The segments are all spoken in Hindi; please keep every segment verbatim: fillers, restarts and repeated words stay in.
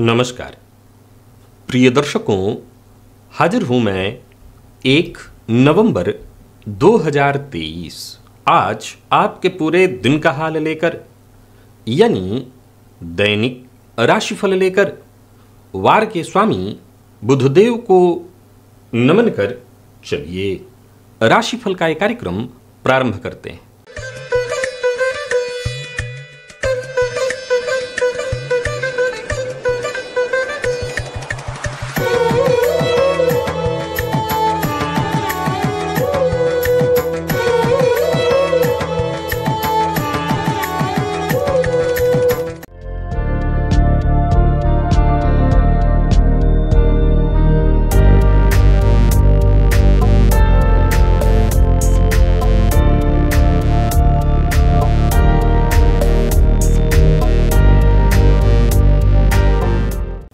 नमस्कार प्रिय दर्शकों, हाजिर हूं मैं एक नवंबर दो हज़ार तेईस आज आपके पूरे दिन का हाल लेकर, यानी दैनिक राशिफल लेकर। वार के स्वामी बुधदेव को नमन कर चलिए राशिफल का ये कार्यक्रम प्रारंभ करते हैं।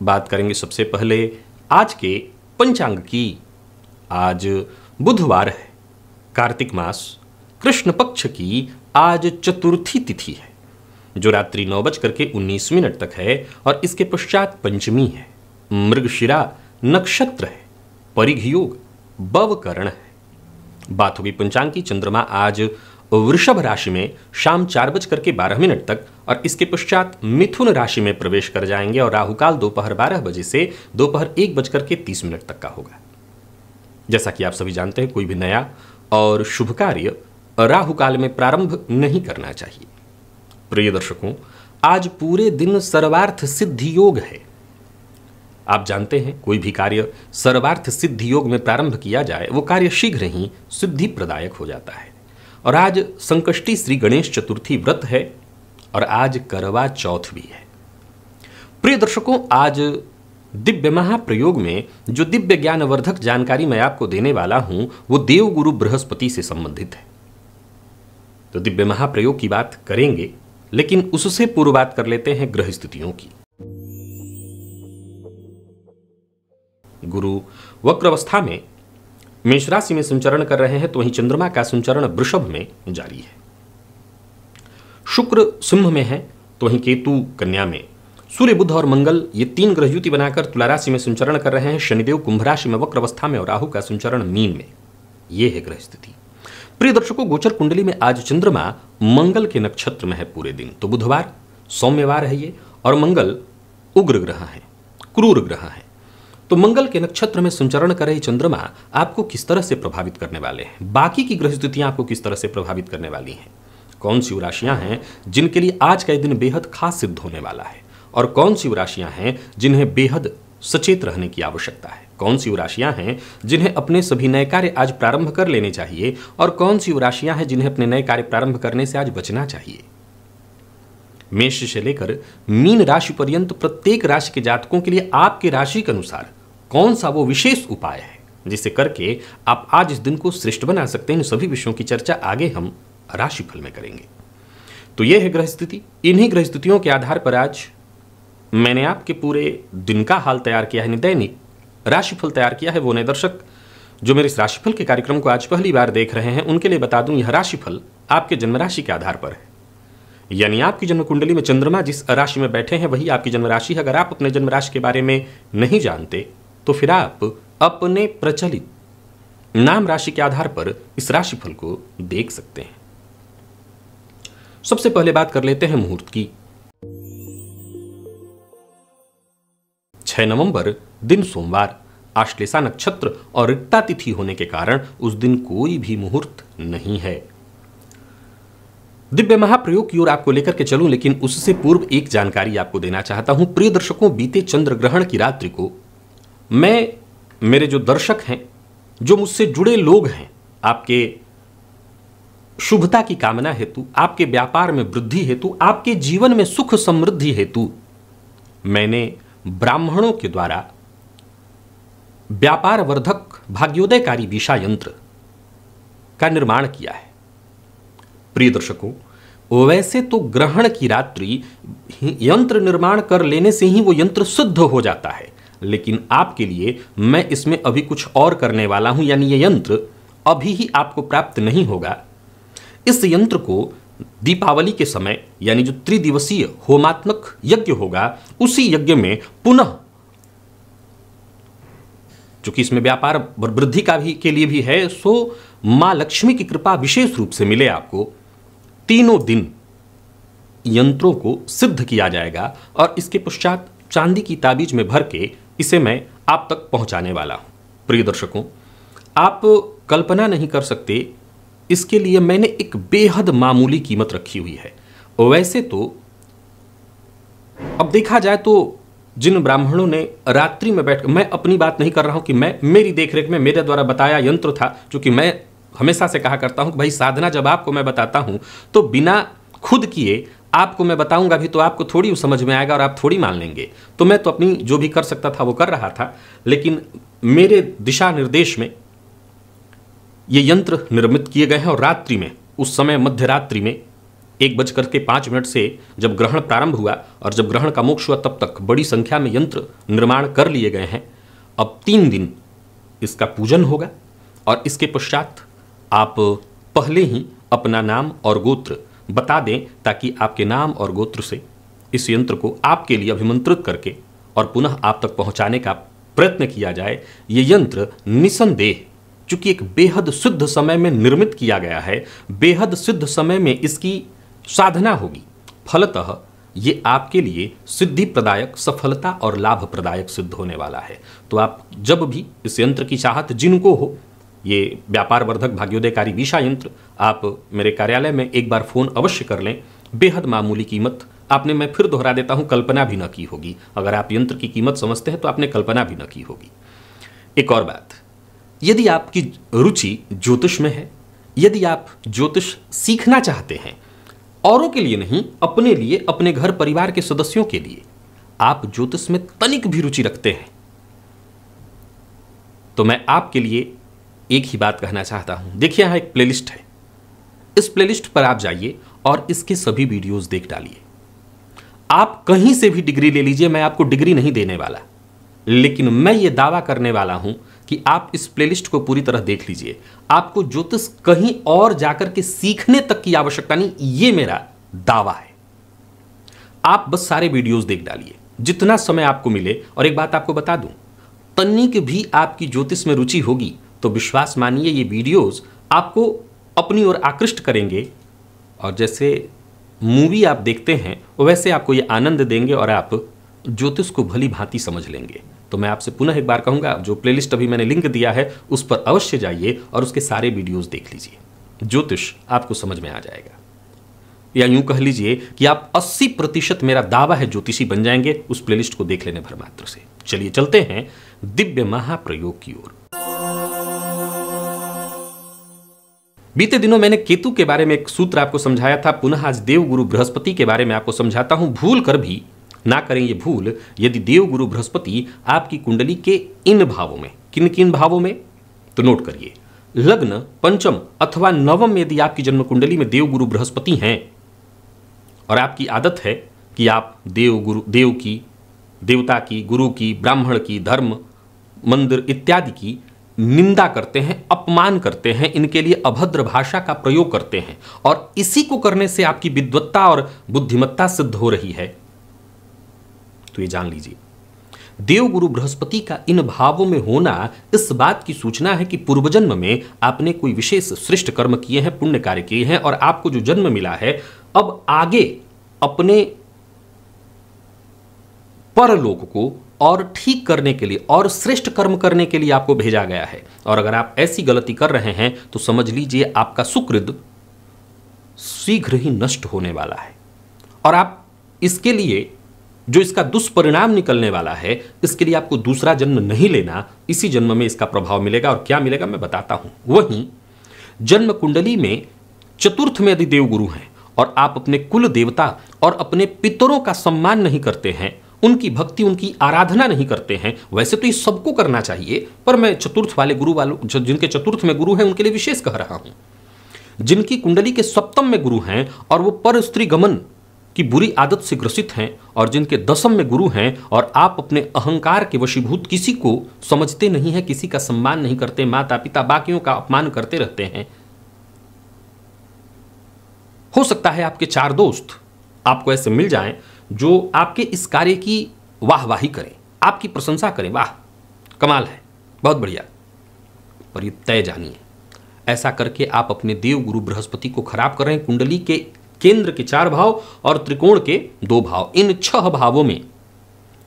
बात करेंगे सबसे पहले आज के पंचांग की। आज बुधवार है, कार्तिक मास कृष्ण पक्ष की आज चतुर्थी तिथि है जो रात्रि नौ बजकर के उन्नीस मिनट तक है और इसके पश्चात पंचमी है। मृगशिरा नक्षत्र है, परिघ योग बवकरण है। बात होगी पंचांग की। चंद्रमा आज वृषभ राशि में शाम चार बजकर के बारह मिनट तक और इसके पश्चात मिथुन राशि में प्रवेश कर जाएंगे और राहुकाल दोपहर बारह बजे से दोपहर एक बजकर के तीस मिनट तक का होगा। जैसा कि आप सभी जानते हैं, कोई भी नया और शुभ कार्य राहुकाल में प्रारंभ नहीं करना चाहिए। प्रिय दर्शकों, आज पूरे दिन सर्वार्थ सिद्धि योग है। आप जानते हैं, कोई भी कार्य सर्वार्थ सिद्धि योग में प्रारंभ किया जाए वो कार्य शीघ्र ही सिद्धि प्रदायक हो जाता है। और आज संकष्टी श्री गणेश चतुर्थी व्रत है और आज करवा चौथ भी है। प्रिय दर्शकों, आज दिव्य महाप्रयोग में जो दिव्य ज्ञानवर्धक जानकारी मैं आपको देने वाला हूं वो देवगुरु बृहस्पति से संबंधित है। तो दिव्य महाप्रयोग की बात करेंगे, लेकिन उससे पूर्व बात कर लेते हैं ग्रह स्थितियों की। गुरु वक्र अवस्था में मेष राशि में संचरण कर रहे हैं, तो वहीं चंद्रमा का संचरण वृषभ में जारी है। शुक्र सिंह में है, तो वहीं केतु कन्या में। सूर्य बुध और मंगल ये तीन ग्रह युति बनाकर तुला राशि में संचरण कर रहे हैं। शनिदेव कुंभ राशि में, वक्र अवस्था में और राहु का संचरण मीन में। ये है ग्रह स्थिति। प्रिय दर्शकों, गोचर कुंडली में आज चंद्रमा मंगल के नक्षत्र में है पूरे दिन। तो बुधवार सौम्यवार है ये और मंगल उग्र ग्रह है, क्रूर ग्रह है। तो मंगल के नक्षत्र में संचरण कर रहे चंद्रमा आपको किस तरह से प्रभावित करने वाले हैं, बाकी की ग्रह स्थितियां आपको किस तरह से प्रभावित करने वाली हैं, कौन सी राशियां हैं जिनके लिए आज का दिन बेहद खास सिद्ध होने वाला है और कौन सी राशियां हैं जिन्हें बेहद सचेत रहने की आवश्यकता है, कौन सी राशियां हैं जिन्हें अपने सभी नए कार्य आज प्रारंभ कर लेने चाहिए और कौन सी राशियां हैं जिन्हें अपने नए कार्य प्रारंभ करने से आज बचना चाहिए। मेष से लेकर मीन राशि पर्यंत प्रत्येक राशि के जातकों के लिए आपके राशि के अनुसार कौन सा वो विशेष उपाय है जिसे करके आप आज इस दिन को श्रेष्ठ बना सकते हैं। इन सभी विषयों की चर्चा आगे हम राशिफल में करेंगे। तो यह है ग्रह स्थिति। इन्हीं ग्रह स्थितियों के आधार पर आज मैंने आपके पूरे दिन का हाल तैयार किया है, दैनिक राशिफल तैयार किया है। वो नए दर्शक जो मेरे इस राशिफल के कार्यक्रम को आज पहली बार देख रहे हैं उनके लिए बता दूं, यह राशिफल आपके जन्म राशि के आधार पर है। यानी आपकी जन्म कुंडली में चंद्रमा जिस राशि में बैठे हैं वही आपकी जन्म राशि है। अगर आप अपने जन्म राशि के बारे में नहीं जानते तो फिर आप अपने प्रचलित नाम राशि के आधार पर इस राशिफल को देख सकते हैं। सबसे पहले बात कर लेते हैं मुहूर्त की। छह नवंबर दिन सोमवार, आश्लेषा नक्षत्र और रिक्ता तिथि होने के कारण उस दिन कोई भी मुहूर्त नहीं है। दिव्य महाप्रयोग की ओर आपको लेकर के चलूं, लेकिन उससे पूर्व एक जानकारी आपको देना चाहता हूं। प्रिय दर्शकों, बीते चंद्र ग्रहण की रात्रि को मैं मेरे जो दर्शक हैं, जो मुझसे जुड़े लोग हैं, आपके शुभता की कामना हेतु, आपके व्यापार में वृद्धि हेतु, आपके जीवन में सुख समृद्धि हेतु मैंने ब्राह्मणों के द्वारा व्यापार वर्धक भाग्योदयकारी विषा यंत्र का निर्माण किया है। प्रिय दर्शकों, वैसे तो ग्रहण की रात्रि यंत्र निर्माण कर लेने से ही वो यंत्र सिद्ध हो जाता है, लेकिन आपके लिए मैं इसमें अभी कुछ और करने वाला हूं। यानी यह यंत्र अभी ही आपको प्राप्त नहीं होगा। इस यंत्र को दीपावली के समय यानी जो त्रिदिवसीय होमात्मक यज्ञ होगा, उसी यज्ञ में पुनः, चूंकि इसमें व्यापार वृद्धि का भी के लिए भी है, सो मां लक्ष्मी की कृपा विशेष रूप से मिले आपको। तीनों दिन यंत्रों को सिद्ध किया जाएगा और इसके पश्चात चांदी की ताबीज में भर के इसे मैं आप तक पहुंचाने वाला हूं। प्रिय दर्शकों, आप कल्पना नहीं कर सकते, इसके लिए मैंने एक बेहद मामूली कीमत रखी हुई है। वैसे तो अब देखा जाए तो जिन ब्राह्मणों ने रात्रि में बैठ, मैं अपनी बात नहीं कर रहा हूं कि मैं, मेरी देखरेख में मेरे द्वारा बताया यंत्र था, क्योंकि मैं हमेशा से कहा करता हूं कि भाई साधना जब आपको मैं बताता हूं तो बिना खुद किए आपको मैं बताऊंगा भी तो आपको थोड़ी समझ में आएगा और आप थोड़ी मान लेंगे। तो मैं तो अपनी जो भी कर सकता था वो कर रहा था, लेकिन मेरे दिशा निर्देश में ये यंत्र निर्मित किए गए हैं और रात्रि में, उस समय मध्य रात्रि में एक बज करके पाँच मिनट से जब ग्रहण प्रारंभ हुआ और जब ग्रहण का मोक्ष हुआ तब तक बड़ी संख्या में यंत्र निर्माण कर लिए गए हैं। अब तीन दिन इसका पूजन होगा और इसके पश्चात आप पहले ही अपना नाम और गोत्र बता दें ताकि आपके नाम और गोत्र से इस यंत्र को आपके लिए अभिमंत्रित करके और पुनः आप तक पहुंचाने का प्रयत्न किया जाए। ये यंत्र निसंदेह, चूंकि एक बेहद सिद्ध समय में निर्मित किया गया है, बेहद सिद्ध समय में इसकी साधना होगी, फलतः ये आपके लिए सिद्धि प्रदायक, सफलता और लाभ प्रदायक सिद्ध होने वाला है। तो आप जब भी इस यंत्र की चाहत जिनको हो, ये व्यापार वर्धक भाग्योदयकारी विषा यंत्र, आप मेरे कार्यालय में एक बार फ़ोन अवश्य कर लें। बेहद मामूली कीमत आपने, मैं फिर दोहरा देता हूँ, कल्पना भी न की होगी। अगर आप यंत्र की कीमत समझते हैं तो आपने कल्पना भी न की होगी। एक और बात, यदि आपकी रुचि ज्योतिष में है, यदि आप ज्योतिष सीखना चाहते हैं, औरों के लिए नहीं, अपने लिए, अपने घर परिवार के सदस्यों के लिए, आप ज्योतिष में तनिक भी रुचि रखते हैं, तो मैं आपके लिए एक ही बात कहना चाहता हूं। देखिए, यहाँ एक प्लेलिस्ट है, इस प्लेलिस्ट पर आप जाइए और इसके सभी वीडियोस देख डालिए। आप कहीं से भी डिग्री ले लीजिए, मैं आपको डिग्री नहीं देने वाला, लेकिन मैं ये दावा करने वाला हूं कि आप इस प्लेलिस्ट को पूरी तरह देख लीजिए। आपको ज्योतिष कहीं और जाकर के सीखने तक की आवश्यकता नहीं, ये मेरा दावा है। आप बस सारे वीडियोस देख डालिए जितना समय आपको मिले। और एक बात आपको बता दूं, तनिक भी आपकी ज्योतिष में रुचि होगी तो विश्वास मानिए ये वीडियोस आपको अपनी ओर आकृष्ट करेंगे, और जैसे मूवी आप देखते हैं वैसे आपको ये आनंद देंगे और आप ज्योतिष को भली भांति समझ लेंगे। तो मैं आपसे पुनः एक बार कहूँगा, जो प्लेलिस्ट अभी मैंने लिंक दिया है उस पर अवश्य जाइए और उसके सारे वीडियोस देख लीजिए, ज्योतिष आपको समझ में आ जाएगा। या यूँ कह लीजिए कि आप अस्सी प्रतिशत, मेरा दावा है, ज्योतिषी बन जाएंगे उस प्लेलिस्ट को देख लेने भर मात्र से। चलिए चलते हैं दिव्य महाप्रयोग की ओर। बीते दिनों मैंने केतु के बारे में एक सूत्र आपको समझाया था, पुनः आज देवगुरु बृहस्पति के बारे में आपको समझाता हूं। भूल कर भी ना करें ये भूल, यदि देवगुरु बृहस्पति आपकी कुंडली के इन भावों में, किन किन भावों में, तो नोट करिए, लग्न, पंचम अथवा नवम में यदि आपकी जन्म कुंडली में देवगुरु बृहस्पति हैं और आपकी आदत है कि आप देवगुरु, देव की, देवता की, गुरु की, ब्राह्मण की, धर्म, मंदिर इत्यादि की निंदा करते हैं, अपमान करते हैं, इनके लिए अभद्र भाषा का प्रयोग करते हैं और इसी को करने से आपकी विद्वत्ता और बुद्धिमत्ता सिद्ध हो रही है, तो ये जान लीजिए, देवगुरु बृहस्पति का इन भावों में होना इस बात की सूचना है कि पूर्वजन्म में आपने कोई विशेष श्रेष्ठ कर्म किए हैं, पुण्य कार्य किए हैं और आपको जो जन्म मिला है अब आगे अपने परलोक को और ठीक करने के लिए और श्रेष्ठ कर्म करने के लिए आपको भेजा गया है। और अगर आप ऐसी गलती कर रहे हैं तो समझ लीजिए आपका सुकृत शीघ्र ही नष्ट होने वाला है और आप इसके लिए जो इसका दुष्परिणाम निकलने वाला है, इसके लिए आपको दूसरा जन्म नहीं लेना, इसी जन्म में इसका प्रभाव मिलेगा। और क्या मिलेगा मैं बताता हूँ। वहीं जन्म कुंडली में चतुर्थ में यदि देवगुरु हैं और आप अपने कुल देवता और अपने पितरों का सम्मान नहीं करते हैं, उनकी भक्ति, उनकी आराधना नहीं करते हैं, वैसे तो ये सबको करना चाहिए, पर मैं चतुर्थ वाले गुरु वालों, जिनके चतुर्थ में गुरु हैं उनके लिए विशेष कह रहा हूँ। जिनकी कुंडली के सप्तम में गुरु हैं और वो पर स्त्री गमन की बुरी आदत से ग्रसित हैं और जिनके दसम में गुरु हैं और आप अपने अहंकार के वशीभूत किसी को समझते नहीं हैं, किसी का सम्मान नहीं करते, माता पिता बाकियों का अपमान करते रहते हैं, हो सकता है आपके चार दोस्त आपको ऐसे मिल जाएं जो आपके इस कार्य की वाहवाही करें, आपकी प्रशंसा करें, वाह कमाल है, बहुत बढ़िया। पर ये तय जानिए, ऐसा करके आप अपने देव गुरु बृहस्पति को खराब कर रहे हैं। कुंडली के केंद्र के चार भाव और त्रिकोण के दो भाव, इन छह भावों में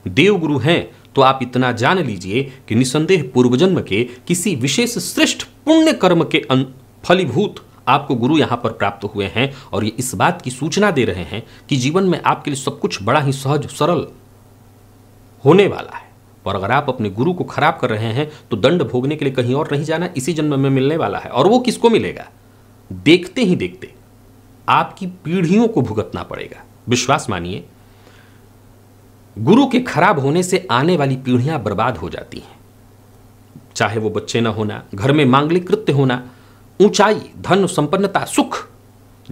देव गुरु हैं, तो आप इतना जान लीजिए कि निसंदेह पूर्वजन्म के किसी विशेष श्रेष्ठ पुण्य कर्म के फलीभूत आपको गुरु यहाँ पर प्राप्त हुए हैं। और ये इस बात की सूचना दे रहे हैं कि जीवन में आपके लिए सब कुछ बड़ा ही सहज सरल होने वाला है। और अगर आप अपने गुरु को खराब कर रहे हैं तो दंड भोगने के लिए कहीं और नहीं जाना, इसी जन्म में मिलने वाला है। और वो किसको मिलेगा? देखते ही देखते आपकी पीढ़ियों को भुगतना पड़ेगा। विश्वास मानिए, गुरु के खराब होने से आने वाली पीढ़ियां बर्बाद हो जाती हैं, चाहे वो बच्चे न होना, घर में मांगलिक कृत्य होना, ऊंचाई, धन, संपन्नता, सुख,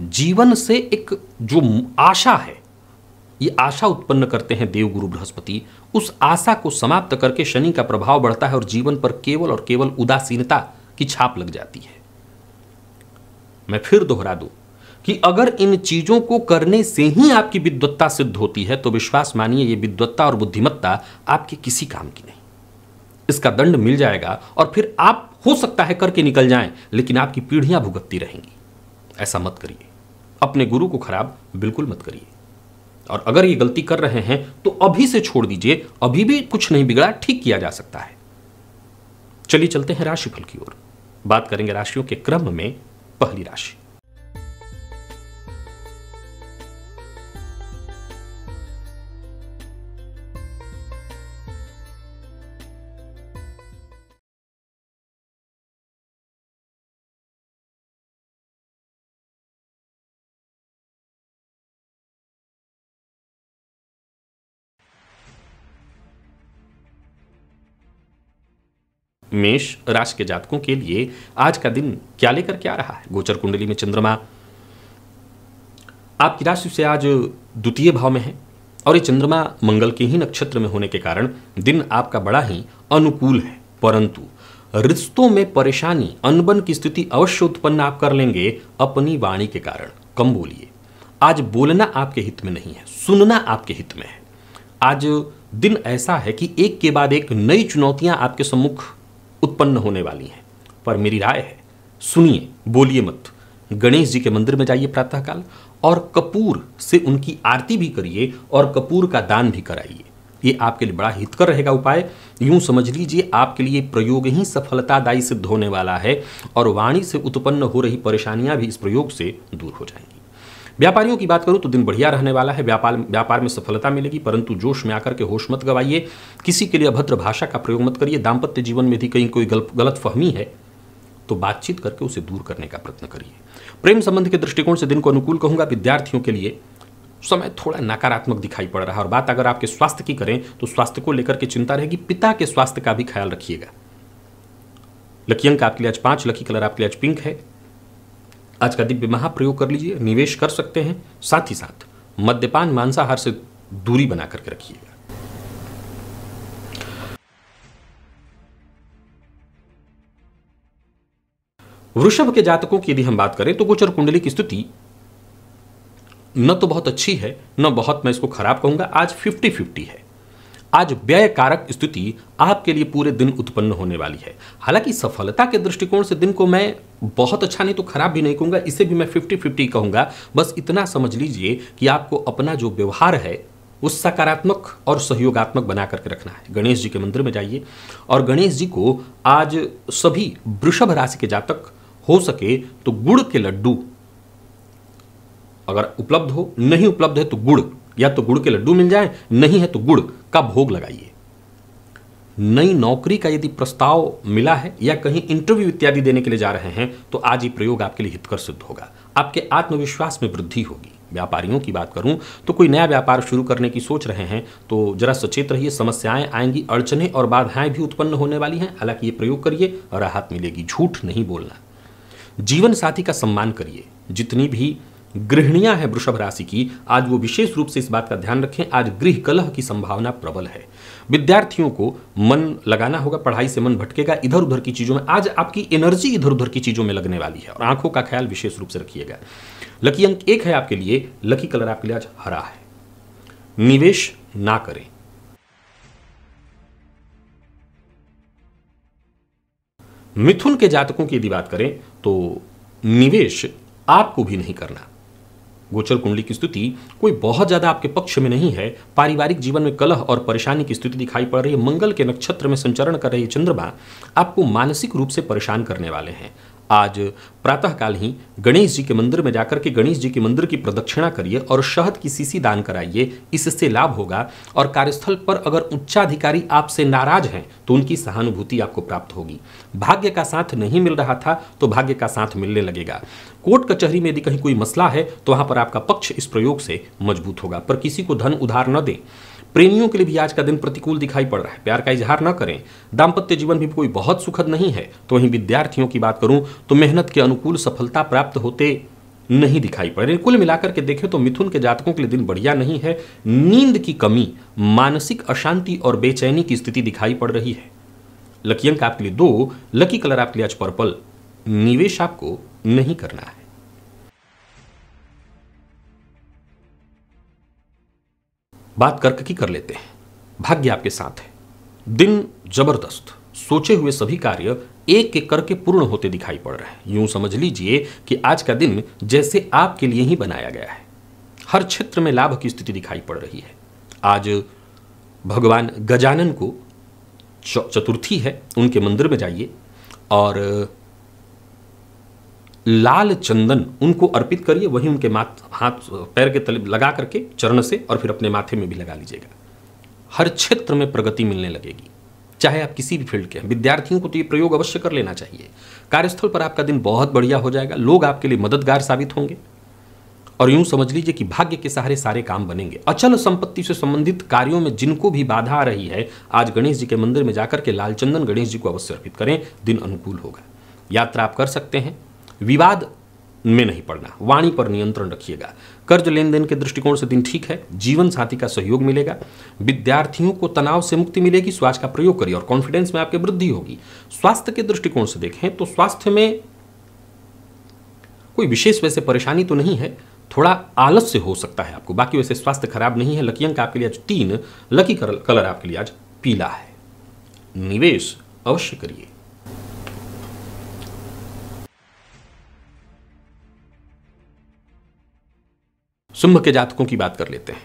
जीवन से एक जो आशा है, ये आशा उत्पन्न करते हैं देव गुरु बृहस्पति। उस आशा को समाप्त करके शनि का प्रभाव बढ़ता है और जीवन पर केवल और केवल उदासीनता की छाप लग जाती है। मैं फिर दोहरा दूं कि अगर इन चीजों को करने से ही आपकी विद्वत्ता सिद्ध होती है तो विश्वास मानिए ये विद्वत्ता और बुद्धिमत्ता आपके किसी काम की नहीं। इसका दंड मिल जाएगा और फिर आप हो सकता है करके निकल जाएं, लेकिन आपकी पीढ़ियां भुगतती रहेंगी। ऐसा मत करिए, अपने गुरु को खराब बिल्कुल मत करिए। और अगर ये गलती कर रहे हैं तो अभी से छोड़ दीजिए, अभी भी कुछ नहीं बिगड़ा, ठीक किया जा सकता है। चलिए चलते हैं राशिफल की ओर, बात करेंगे राशियों के क्रम में। पहली राशि मेष राशि के जातकों के लिए आज का दिन क्या लेकर क्या रहा है? गोचर कुंडली में चंद्रमा आपकी राशि से आज द्वितीय भाव में है और ये चंद्रमा मंगल के ही नक्षत्र में होने के कारण दिन आपका बड़ा ही अनुकूल है। परंतु रिश्तों में परेशानी, अनबन की स्थिति अवश्य उत्पन्न आप कर लेंगे अपनी वाणी के कारण। कम बोलिए, आज बोलना आपके हित में नहीं है, सुनना आपके हित में है। आज दिन ऐसा है कि एक के बाद एक नई चुनौतियां आपके सम्मुख उत्पन्न होने वाली हैं। पर मेरी राय है, सुनिए, बोलिए मत। गणेश जी के मंदिर में जाइए प्रातःकाल और कपूर से उनकी आरती भी करिए और कपूर का दान भी कराइए। ये आपके लिए बड़ा हितकर रहेगा उपाय। यूं समझ लीजिए आपके लिए प्रयोग ही सफलतादायी सिद्ध होने वाला है और वाणी से उत्पन्न हो रही परेशानियां भी इस प्रयोग से दूर हो जाएंगी। व्यापारियों की बात करूं तो दिन बढ़िया रहने वाला है, व्यापार व्यापार में सफलता मिलेगी। परंतु जोश में आकर के होश मत गवाइए, किसी के लिए अभद्र भाषा का प्रयोग मत करिए। दाम्पत्य जीवन में यदि कहीं कोई गलत फहमी है तो बातचीत करके उसे दूर करने का प्रयत्न करिए। प्रेम संबंध के दृष्टिकोण से दिन को अनुकूल कहूंगा। विद्यार्थियों के लिए समय थोड़ा नकारात्मक दिखाई पड़ रहा है। और बात अगर आपके स्वास्थ्य की करें तो स्वास्थ्य को लेकर के चिंता रहेगी। पिता के स्वास्थ्य का भी ख्याल रखिएगा। लकी अंक आपके लिए आज पांच, लकी कलर आपके लिए आज पिंक है। आज का दिव्य महाप्रयोग कर लीजिए, निवेश कर सकते हैं। साथ ही साथ मद्यपान, मांसाहार से दूरी बना करके रखिएगा। वृषभ के जातकों की यदि हम बात करें तो गोचर कुंडली की स्थिति न तो बहुत अच्छी है न बहुत, मैं इसको खराब कहूंगा, आज फिफ्टी फिफ्टी है। आज व्यय कारक स्थिति आपके लिए पूरे दिन उत्पन्न होने वाली है। हालांकि सफलता के दृष्टिकोण से दिन को मैं बहुत अच्छा नहीं तो खराब भी नहीं कहूंगा, इसे भी मैं फिफ्टी फिफ्टी कहूंगा। बस इतना समझ लीजिए कि आपको अपना जो व्यवहार है उस सकारात्मक और सहयोगात्मक बना करके रखना है। गणेश जी के मंदिर में जाइए और गणेश जी को आज सभी वृषभ राशि के जातक हो सके तो गुड़ के लड्डू अगर उपलब्ध हो, नहीं उपलब्ध है तो गुड़, या तो गुड़ के लड्डू मिल जाए, नहीं है तो गुड़ का भोग लगाइए। नई नौकरी का यदि प्रस्ताव मिला है या कहीं इंटरव्यू इत्यादि देने के लिए जा रहे हैं तो आज ये प्रयोग आपके लिए हितकर सिद्ध होगा। आपके आत्मविश्वास में वृद्धि होगी। व्यापारियों की बात करूं तो कोई नया व्यापार शुरू करने की सोच रहे हैं तो जरा सचेत रहिए, समस्याएं आएंगी, अड़चने और बाधाएं भी उत्पन्न होने वाली हैं। हालांकि ये प्रयोग करिए, राहत मिलेगी। झूठ नहीं बोलना। जीवन साथी का सम्मान करिए। जितनी भी गृहिणियां हैं वृषभ राशि की, आज वो विशेष रूप से इस बात का ध्यान रखें। आज गृह कलह की संभावना प्रबल है। विद्यार्थियों को मन लगाना होगा, पढ़ाई से मन भटकेगा, इधर उधर की चीजों में। आज आपकी एनर्जी इधर उधर की चीजों में लगने वाली है और आंखों का ख्याल विशेष रूप से रखिएगा। लकी अंक एक है आपके लिए, लकी कलर आपके लिए आज हरा है। निवेश ना करें। मिथुन के जातकों की यदि बात करें तो निवेश आपको भी नहीं करना। गोचर कुंडली की स्थिति कोई बहुत ज्यादा आपके पक्ष में नहीं है। पारिवारिक जीवन में कलह और परेशानी की स्थिति दिखाई पड़ रही है। मंगल के नक्षत्र में संचरण कर रहे चंद्रमा आपको मानसिक रूप से परेशान करने वाले हैं। आज प्रातःकाल ही गणेश जी के मंदिर में जाकर के गणेश जी के मंदिर की प्रदक्षिणा करिए और शहद की शीशी दान कराइए, इससे लाभ होगा। और कार्यस्थल पर अगर उच्चाधिकारी आपसे नाराज हैं तो उनकी सहानुभूति आपको प्राप्त होगी। भाग्य का साथ नहीं मिल रहा था तो भाग्य का साथ मिलने लगेगा। कोर्ट कचहरी में यदि कहीं कोई मसला है तो वहां पर आपका पक्ष इस प्रयोग से मजबूत होगा, पर किसी को धन उधार न दें। प्रेमियों के लिए भी आज का दिन प्रतिकूल दिखाई पड़ रहा है, प्यार का इजहार न करें। दाम्पत्य जीवन भी कोई बहुत सुखद नहीं है। तो वहीं विद्यार्थियों की बात करूं तो मेहनत के अनुकूल सफलता प्राप्त होते नहीं दिखाई पड़ रही। कुल मिलाकर के देखें तो मिथुन के जातकों के लिए दिन बढ़िया नहीं है। नींद की कमी, मानसिक अशांति और बेचैनी की स्थिति दिखाई पड़ रही है। लकी अंक आपके लिए दो, लकी कलर आपके लिए आज पर्पल। निवेश आपको नहीं करना है। बात कर्क की कर लेते हैं। भाग्य आपके साथ है, दिन जबरदस्त। सोचे हुए सभी कार्य एक एक करके पूर्ण होते दिखाई पड़ रहे हैं। यूं समझ लीजिए कि आज का दिन जैसे आपके लिए ही बनाया गया है। हर क्षेत्र में लाभ की स्थिति दिखाई पड़ रही है। आज भगवान गजानन को चतुर्थी है, उनके मंदिर में जाइए और लाल चंदन उनको अर्पित करिए। वहीं उनके माथ हाथ पैर के तले लगा करके चरण से और फिर अपने माथे में भी लगा लीजिएगा। हर क्षेत्र में प्रगति मिलने लगेगी, चाहे आप किसी भी फील्ड के हैं। विद्यार्थियों को तो ये प्रयोग अवश्य कर लेना चाहिए। कार्यस्थल पर आपका दिन बहुत बढ़िया हो जाएगा। लोग आपके लिए मददगार साबित होंगे और यूं समझ लीजिए कि भाग्य के सहारे सारे काम बनेंगे। अचल संपत्ति से संबंधित कार्यों में जिनको भी बाधा आ रही है, आज गणेश जी के मंदिर में जाकर के लाल चंदन गणेश जी को अवश्य अर्पित करें, दिन अनुकूल होगा। यात्रा आप कर सकते हैं। विवाद में नहीं पड़ना, वाणी पर नियंत्रण रखिएगा। कर्ज लेन देन के दृष्टिकोण से दिन ठीक है। जीवन साथी का सहयोग मिलेगा। विद्यार्थियों को तनाव से मुक्ति मिलेगी। स्वास्थ्य का प्रयोग करिए और कॉन्फिडेंस में आपके वृद्धि होगी। स्वास्थ्य के दृष्टिकोण से देखें तो स्वास्थ्य में कोई विशेष वैसे परेशानी तो नहीं है, थोड़ा आलस से हो सकता है आपको, बाकी वैसे स्वास्थ्य खराब नहीं है। लकी अंक आपके लिए आज तीन, लकी कलर आपके लिए आज पीला है। निवेश अवश्य करिए। सिंह के जातकों की बात कर लेते हैं।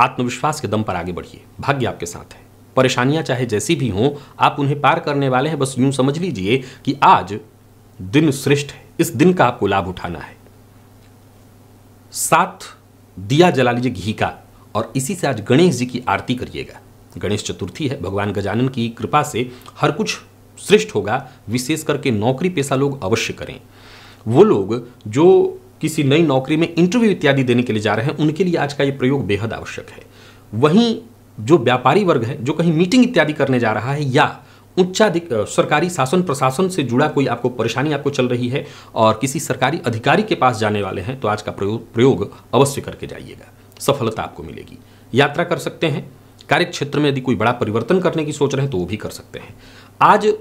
आत्मविश्वास के दम पर आगे बढ़िए। भाग्य आपके साथ है। परेशानियां चाहे जैसी भी हों, आप उन्हें पार करने वाले हैं। बस यूं समझ लीजिए कि आज दिन श्रेष्ठ है। इस दिन का आपको लाभ उठाना है। साथ दिया जला लीजिए घी का और इसी से आज गणेश जी की आरती करिएगा। गणेश चतुर्थी है, भगवान गजानन की कृपा से हर कुछ श्रेष्ठ होगा। विशेष करके नौकरी पेशा लोग अवश्य करें। वो लोग जो किसी नई नौकरी में इंटरव्यू इत्यादि देने के लिए जा रहे हैं, उनके लिए आज का ये प्रयोग बेहद आवश्यक है। वहीं जो व्यापारी वर्ग है, जो कहीं मीटिंग इत्यादि करने जा रहा है या उच्चाधिक सरकारी शासन प्रशासन से जुड़ा कोई आपको परेशानी आपको चल रही है और किसी सरकारी अधिकारी के पास जाने वाले हैं, तो आज का प्रयोग प्रयोग अवश्य करके जाइएगा। सफलता आपको मिलेगी। यात्रा कर सकते हैं। कार्य क्षेत्र में यदि कोई बड़ा परिवर्तन करने की सोच रहे हैं तो वो भी कर सकते हैं। आज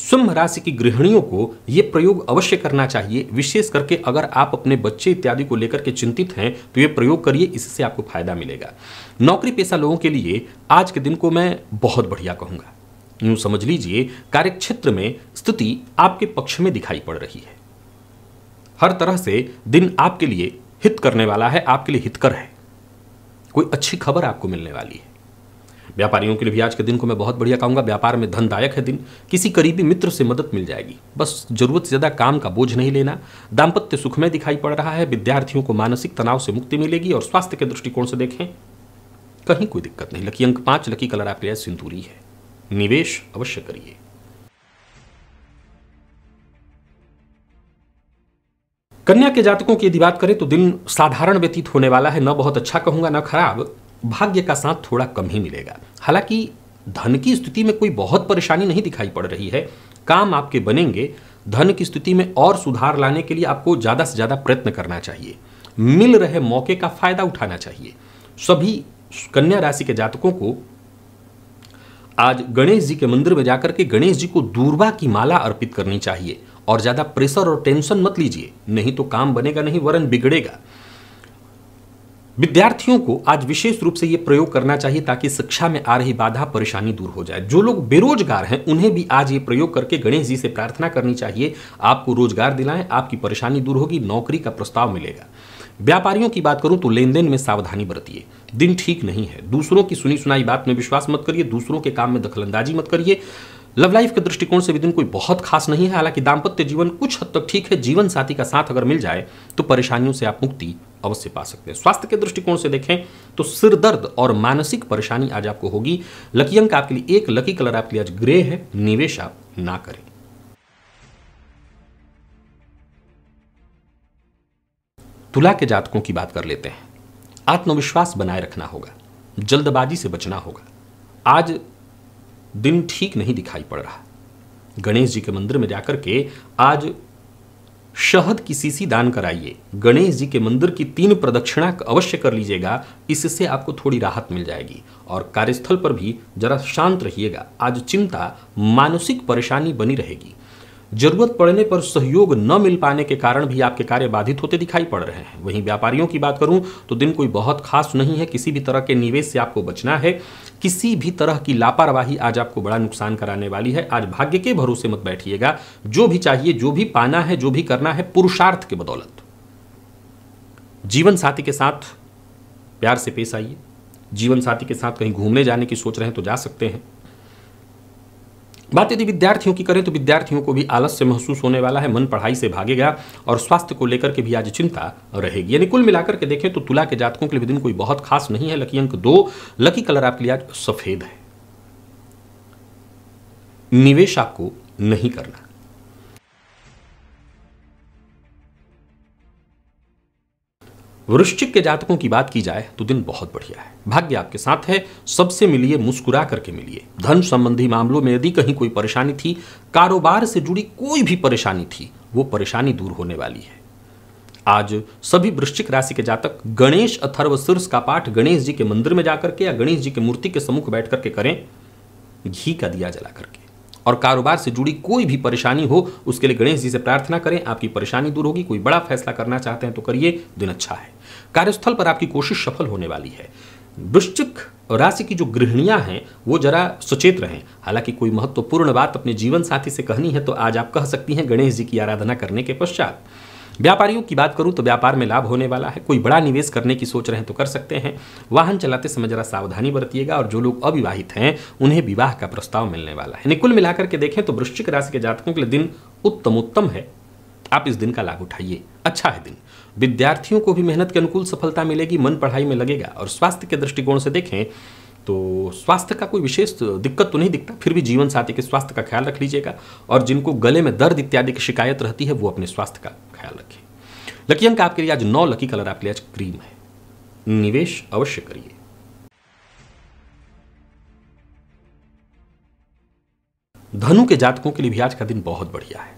सिंह राशि की गृहिणियों को ये प्रयोग अवश्य करना चाहिए। विशेष करके अगर आप अपने बच्चे इत्यादि को लेकर के चिंतित हैं तो ये प्रयोग करिए, इससे आपको फायदा मिलेगा। नौकरी पेशा लोगों के लिए आज के दिन को मैं बहुत बढ़िया कहूँगा। यूँ समझ लीजिए कार्यक्षेत्र में स्थिति आपके पक्ष में दिखाई पड़ रही है। हर तरह से दिन आपके लिए हित करने वाला है, आपके लिए हितकर है। कोई अच्छी खबर आपको मिलने वाली है। व्यापारियों के लिए भी आज के दिन को मैं बहुत बढ़िया कहूँगा। व्यापार में धनदायक है दिन। किसी करीबी मित्र से मदद मिल जाएगी। बस जरूरत से ज़्यादा काम का बोझ नहीं लेना। दाम्पत्य सुख में दिखाई पड़ रहा है। विद्यार्थियों को मानसिक तनाव से मुक्ति मिलेगी और स्वास्थ्य के दृष्टिकोण से देखें कहीं कोई दिक्कत नहीं। लकी अंक पाँच, लकी कलर आपके लिए सिंदूरी है। निवेश अवश्य करिए। कन्या के जातकों की यदि बात करें तो दिन साधारण व्यतीत होने वाला है। न बहुत अच्छा कहूँगा न खराब। भाग्य का साथ थोड़ा कम ही मिलेगा। हालांकि धन की स्थिति में कोई बहुत परेशानी नहीं दिखाई पड़ रही है। काम आपके बनेंगे। धन की स्थिति में और सुधार लाने के लिए आपको ज़्यादा से ज़्यादा प्रयत्न करना चाहिए, मिल रहे मौके का फायदा उठाना चाहिए। सभी कन्या राशि के जातकों को आज गणेश जी के मंदिर में जाकर के गणेश जी को दूर्वा की माला अर्पित करनी चाहिए और ज़्यादा प्रेशर और टेंशन मत लीजिए, नहीं तो काम बनेगा नहीं वरन बिगड़ेगा। विद्यार्थियों को आज विशेष रूप से ये प्रयोग करना चाहिए ताकि शिक्षा में आ रही बाधा परेशानी दूर हो जाए। जो लोग बेरोजगार हैं उन्हें भी आज ये प्रयोग करके गणेश जी से प्रार्थना करनी चाहिए, आपको रोजगार दिलाएं, आपकी परेशानी दूर होगी, नौकरी का प्रस्ताव मिलेगा। व्यापारियों की बात करूं तो लेन देन में सावधानी बरतिए, दिन ठीक नहीं है। दूसरों की सुनी सुनाई बात में विश्वास मत करिए, दूसरों के काम में दखलंदाजी मत करिए। लव लाइफ के दृष्टिकोण से भी दिन कोई बहुत खास नहीं है, हालांकि दाम्पत्य जीवन कुछ हद तक ठीक है। जीवन साथी का साथ अगर मिल जाए तो परेशानियों से आप मुक्ति अवश्य पा सकते हैं। स्वास्थ्य के दृष्टिकोण से देखें तो सिर दर्द और मानसिक परेशानी आज आपको होगी। लकी अंक आपके लिए एक, लकी कलर आपके लिए आज ग्रे है। निवेश आप ना करें। तुला के जातकों की बात कर लेते हैं। आत्मविश्वास बनाए रखना होगा, जल्दबाजी से बचना होगा। आज दिन ठीक नहीं दिखाई पड़ रहा। गणेश जी के मंदिर में जाकर के आज शहद की शीशी दान कराइए। गणेश जी के मंदिर की तीन प्रदक्षिणा अवश्य कर लीजिएगा, इससे आपको थोड़ी राहत मिल जाएगी। और कार्यस्थल पर भी जरा शांत रहिएगा, आज चिंता मानसिक परेशानी बनी रहेगी। जरूरत पड़ने पर सहयोग न मिल पाने के कारण भी आपके कार्य बाधित होते दिखाई पड़ रहे हैं। वहीं व्यापारियों की बात करूं तो दिन कोई बहुत खास नहीं है। किसी भी तरह के निवेश से आपको बचना है, किसी भी तरह की लापरवाही आज आपको बड़ा नुकसान कराने वाली है। आज भाग्य के भरोसे मत बैठिएगा, जो भी चाहिए, जो भी पाना है, जो भी करना है, पुरुषार्थ के बदौलत। जीवन साथी के साथ प्यार से पेश आइए। जीवन साथी के साथ कहीं घूमने जाने की सोच रहे हैं तो जा सकते हैं। बात यदि विद्यार्थियों की करें तो विद्यार्थियों को भी आलस्य महसूस होने वाला है, मन पढ़ाई से भागेगा और स्वास्थ्य को लेकर के भी आज चिंता रहेगी। यानी कुल मिलाकर के देखें तो तुला के जातकों के लिए दिन कोई बहुत खास नहीं है। लकी अंक दो, लकी कलर आपके लिए आज सफेद है। निवेश आपको नहीं करना। वृश्चिक के जातकों की बात की जाए तो दिन बहुत बढ़िया है, भाग्य आपके साथ है। सबसे मिलिए, मुस्कुरा करके मिलिए। धन संबंधी मामलों में यदि कहीं कोई परेशानी थी, कारोबार से जुड़ी कोई भी परेशानी थी, वो परेशानी दूर होने वाली है। आज सभी वृश्चिक राशि के जातक गणेश अथर्व शीर्ष का पाठ गणेश जी के मंदिर में जाकर के या गणेश जी की मूर्ति के सम्मुख बैठ करके करें, घी का दिया जला करके। और कारोबार से जुड़ी कोई भी परेशानी हो उसके लिए गणेश जी से प्रार्थना करें, आपकी परेशानी दूर होगी। कोई बड़ा फैसला करना चाहते हैं तो करिए, दिन अच्छा है। कार्यस्थल पर आपकी कोशिश सफल होने वाली है। वृश्चिक राशि की जो गृहिणियां हैं वो जरा सचेत रहें। हालांकि कोई महत्वपूर्ण बात अपने जीवन साथी से कहनी है तो आज आप कह सकती हैं गणेश जी की आराधना करने के पश्चात। व्यापारियों की बात करूं तो व्यापार में लाभ होने वाला है। कोई बड़ा निवेश करने की सोच रहे हैं तो कर सकते हैं। वाहन चलाते समय जरा सावधानी बरतिएगा और जो लोग अविवाहित हैं उन्हें विवाह का प्रस्ताव मिलने वाला है। कुल मिलाकर के देखें तो वृश्चिक राशि के जातकों के लिए दिन उत्तम उत्तम है। आप इस दिन का लाभ उठाइए, अच्छा है दिन। विद्यार्थियों को भी मेहनत के अनुकूल सफलता मिलेगी, मन पढ़ाई में लगेगा। और स्वास्थ्य के दृष्टिकोण से देखें तो स्वास्थ्य का कोई विशेष दिक्कत तो नहीं दिखता, फिर भी जीवन साथी के स्वास्थ्य का ख्याल रख लीजिएगा। और जिनको गले में दर्द इत्यादि की शिकायत रहती है वो अपने स्वास्थ्य का ख्याल रखें। लकी अंक आपके लिए आज नौ, लकी कलर आपके लिए आज क्रीम है। निवेश अवश्य करिए। धनु के जातकों के लिए भी आज का दिन बहुत बढ़िया है,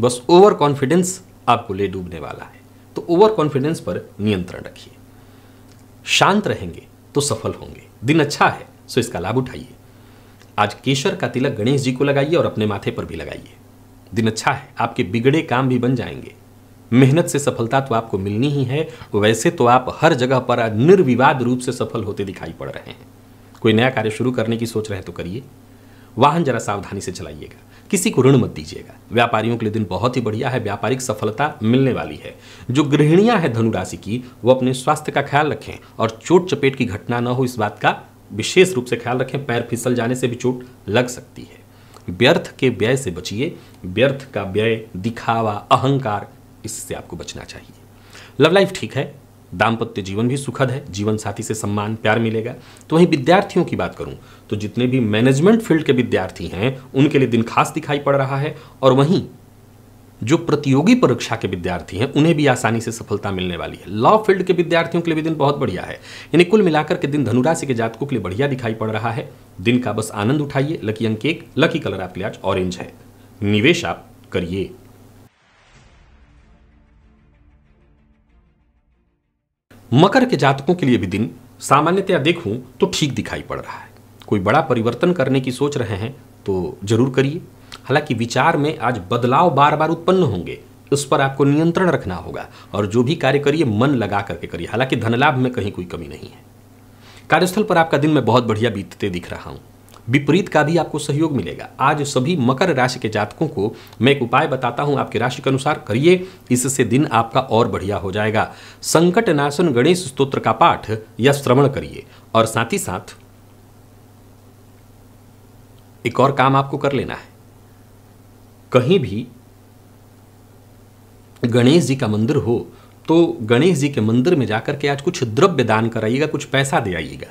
बस ओवर कॉन्फिडेंस आपको ले डूबने वाला है, तो ओवर कॉन्फिडेंस पर नियंत्रण रखिए। शांत रहेंगे तो सफल होंगे। दिन अच्छा है सो इसका लाभ उठाइए। आज केसर का तिलक गणेश जी को लगाइए और अपने माथे पर भी लगाइए। दिन अच्छा है, आपके बिगड़े काम भी बन जाएंगे। मेहनत से सफलता तो आपको मिलनी ही है, वैसे तो आप हर जगह पर निर्विवाद रूप से सफल होते दिखाई पड़ रहे हैं। कोई नया कार्य शुरू करने की सोच रहे हैं तो करिए। वाहन जरा सावधानी से चलाइएगा, किसी को ऋण मत दीजिएगा। व्यापारियों के लिए दिन बहुत ही बढ़िया है, व्यापारिक सफलता मिलने वाली है। जो गृहिणियां हैं धनु राशि की वो अपने स्वास्थ्य का ख्याल रखें और चोट चपेट की घटना न हो इस बात का विशेष रूप से ख्याल रखें। पैर फिसल जाने से भी चोट लग सकती है। व्यर्थ के व्यय से बचिए, व्यर्थ का व्यय, दिखावा, अहंकार, इससे आपको बचना चाहिए। लव लाइफ ठीक है, दाम्पत्य जीवन भी सुखद है। जीवन साथी से सम्मान प्यार मिलेगा। तो वहीं विद्यार्थियों की बात करूं तो जितने भी मैनेजमेंट फील्ड के विद्यार्थी हैं उनके लिए दिन खास दिखाई पड़ रहा है। और वहीं जो प्रतियोगी परीक्षा के विद्यार्थी हैं उन्हें भी आसानी से सफलता मिलने वाली है। लॉ फील्ड के विद्यार्थियों के लिए भी दिन बहुत बढ़िया है। यानी कुल मिलाकर के दिन धनु राशि के जातकों के लिए बढ़िया दिखाई पड़ रहा है। दिन का बस आनंद उठाइए। लकी अंक एक, लकी कलर आपके लिए आज ऑरेंज है। निवेश आप करिए। मकर के जातकों के लिए भी दिन सामान्यतया देखूं तो ठीक दिखाई पड़ रहा है। कोई बड़ा परिवर्तन करने की सोच रहे हैं तो जरूर करिए। हालांकि विचार में आज बदलाव बार बार उत्पन्न होंगे, उस पर आपको नियंत्रण रखना होगा और जो भी कार्य करिए मन लगा करके करिए। हालांकि धनलाभ में कहीं कोई कमी नहीं है। कार्यस्थल पर आपका दिन मैं बहुत बढ़िया बीतते दिख रहा हूँ। विपरीत का भी आपको सहयोग मिलेगा। आज सभी मकर राशि के जातकों को मैं एक उपाय बताता हूं, आपके राशि के अनुसार करिए, इससे दिन आपका और बढ़िया हो जाएगा। संकट नाशन गणेश स्तोत्र का पाठ या श्रवण करिए और साथ ही साथ एक और काम आपको कर लेना है। कहीं भी गणेश जी का मंदिर हो तो गणेश जी के मंदिर में जाकर के आज कुछ द्रव्य दान कराइएगा, कुछ पैसा दे आइएगा।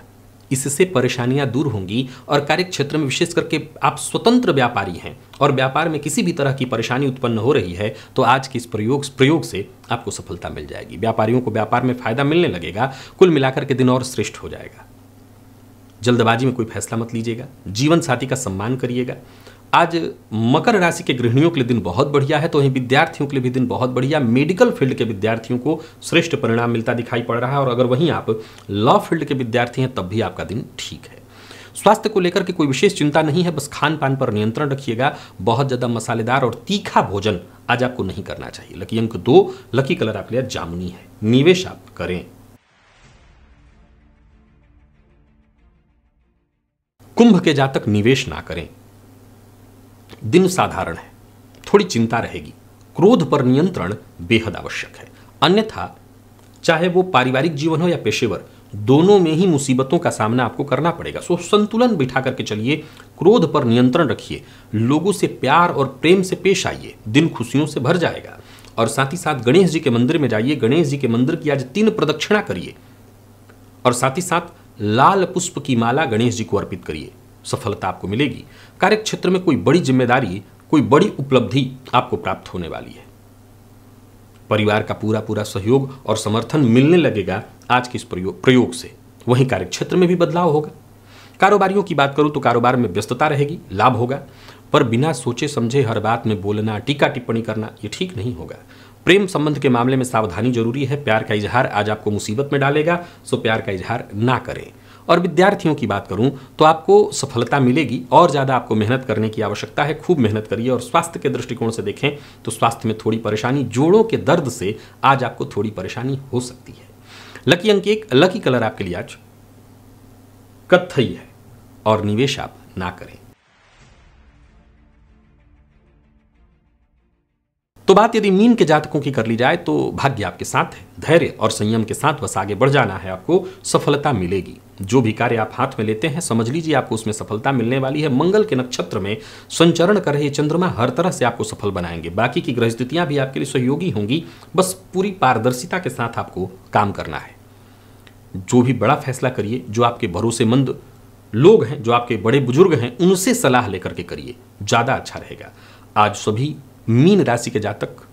इससे परेशानियां दूर होंगी और कार्य क्षेत्र में विशेष करके आप स्वतंत्र व्यापारी हैं और व्यापार में किसी भी तरह की परेशानी उत्पन्न हो रही है तो आज के इस प्रयोग प्रयोग से आपको सफलता मिल जाएगी। व्यापारियों को व्यापार में फायदा मिलने लगेगा। कुल मिलाकर के दिन और श्रेष्ठ हो जाएगा। जल्दबाजी में कोई फैसला मत लीजिएगा। जीवन साथी का सम्मान करिएगा। आज मकर राशि के गृहिणियों के लिए दिन बहुत बढ़िया है, तो वहीं विद्यार्थियों के लिए भी दिन बहुत बढ़िया। मेडिकल फील्ड के विद्यार्थियों को श्रेष्ठ परिणाम मिलता दिखाई पड़ रहा है और अगर वहीं आप लॉ फील्ड के विद्यार्थी हैं तब भी आपका दिन ठीक है। स्वास्थ्य को लेकर के कोई विशेष चिंता नहीं है, बस खान पान पर नियंत्रण रखिएगा। बहुत ज़्यादा मसालेदार और तीखा भोजन आज आपको नहीं करना चाहिए। लकी अंक दो, लकी कलर आपके लिए जामुनी है। निवेश आप करें। कुंभ के जातक निवेश ना करें। दिन साधारण है, थोड़ी चिंता रहेगी। क्रोध पर नियंत्रण बेहद आवश्यक है, अन्यथा चाहे वो पारिवारिक जीवन हो या पेशेवर, दोनों में ही मुसीबतों का सामना आपको करना पड़ेगा। सो संतुलन बिठा करके चलिए, क्रोध पर नियंत्रण रखिए, लोगों से प्यार और प्रेम से पेश आइए, दिन खुशियों से भर जाएगा। और साथ ही साथ गणेश जी के मंदिर में जाइए, गणेश जी के मंदिर की आज तीन प्रदक्षिणा करिए और साथ ही साथ लाल पुष्प की माला गणेश जी को अर्पित करिए। सफलता आपको मिलेगी। कार्य क्षेत्र में कोई बड़ी जिम्मेदारी, कोई बड़ी उपलब्धि आपको प्राप्त होने वाली है। परिवार का पूरा पूरा सहयोग और समर्थन मिलने लगेगा आज के इस प्रयोग प्रयोग से। वहीं कार्य क्षेत्र में भी बदलाव होगा। कारोबारियों की बात करूं तो कारोबार में व्यस्तता रहेगी, लाभ होगा, पर बिना सोचे समझे हर बात में बोलना, टीका टिप्पणी करना ये ठीक नहीं होगा। प्रेम संबंध के मामले में सावधानी जरूरी है। प्यार का इजहार आज आपको मुसीबत में डालेगा, सो प्यार का इजहार ना करें। और विद्यार्थियों की बात करूं तो आपको सफलता मिलेगी और ज़्यादा आपको मेहनत करने की आवश्यकता है। खूब मेहनत करिए। और स्वास्थ्य के दृष्टिकोण से देखें तो स्वास्थ्य में थोड़ी परेशानी, जोड़ों के दर्द से आज आपको थोड़ी परेशानी हो सकती है। लकी अंक एक, लकी कलर आपके लिए आज कत्थई है और निवेश आप ना करें। तो बात यदि मीन के जातकों की कर ली जाए तो भाग्य आपके साथ है। धैर्य और संयम के साथ बस आगे बढ़ जाना है, आपको सफलता मिलेगी। जो भी कार्य आप हाथ में लेते हैं समझ लीजिए आपको उसमें सफलता मिलने वाली है। मंगल के नक्षत्र में संचरण कर रहे चंद्रमा हर तरह से आपको सफल बनाएंगे। बाकी की ग्रह स्थितियां भी आपके लिए सहयोगी होंगी। बस पूरी पारदर्शिता के साथ आपको काम करना है। जो भी बड़ा फैसला करिए, जो आपके भरोसेमंद लोग हैं, जो आपके बड़े बुजुर्ग हैं, उनसे सलाह लेकर के करिए, ज़्यादा अच्छा रहेगा। आज सभी मीन राशि के जातक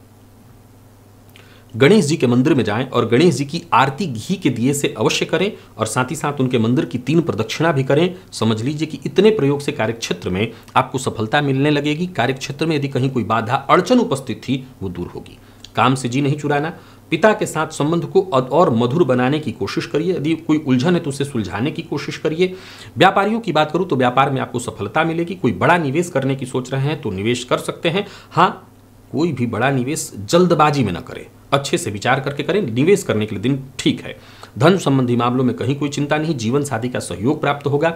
गणेश जी के मंदिर में जाएं और गणेश जी की आरती घी के दिए से अवश्य करें और साथ ही साथ उनके मंदिर की तीन प्रदक्षिणा भी करें। समझ लीजिए कि इतने प्रयोग से कार्यक्षेत्र में आपको सफलता मिलने लगेगी। कार्यक्षेत्र में यदि कहीं कोई बाधा अड़चन उपस्थित थी वो दूर होगी। काम से जी नहीं चुराना। पिता के साथ संबंध को और मधुर बनाने की कोशिश करिए। यदि कोई उलझन है तो उसे सुलझाने की कोशिश करिए। व्यापारियों की बात करूं तो व्यापार में आपको सफलता मिलेगी। कोई बड़ा निवेश करने की सोच रहे हैं तो निवेश कर सकते हैं। हाँ, कोई भी बड़ा निवेश जल्दबाजी में न करें, अच्छे से विचार करके करें। निवेश करने के लिए दिन ठीक है। धन संबंधी मामलों में कहीं कोई चिंता नहीं। जीवन साथी का सहयोग प्राप्त होगा।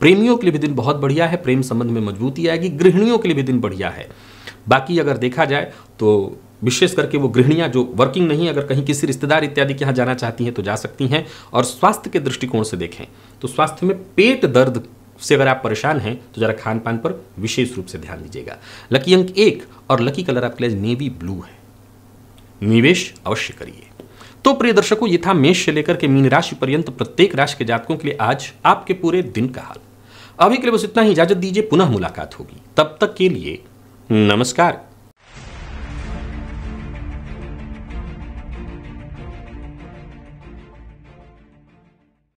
प्रेमियों के लिए भी दिन बहुत बढ़िया है। प्रेम संबंध में मजबूती आएगी। गृहिणियों के लिए भी दिन बढ़िया है। बाकी अगर देखा जाए तो विशेष करके वो गृहिणियां जो वर्किंग नहीं, अगर कहीं किसी रिश्तेदार इत्यादि के यहाँ जाना चाहती हैं तो जा सकती हैं। और स्वास्थ्य के दृष्टिकोण से देखें तो स्वास्थ्य में पेट दर्द से अगर आप परेशान हैं तो जरा खान पान पर विशेष रूप से ध्यान दीजिएगा। लकी अंक एक और लकी कलर आपके लिए नेवी ब्लू है। निवेश अवश्य करिए। तो प्रिय दर्शकों, ये था मेष से लेकर के मीन राशि पर्यंत प्रत्येक राशि के जातकों के लिए आज आपके पूरे दिन का हाल। अभी के लिए बस इतना ही। इजाजत दीजिए, पुनः मुलाकात होगी। तब तक के लिए नमस्कार।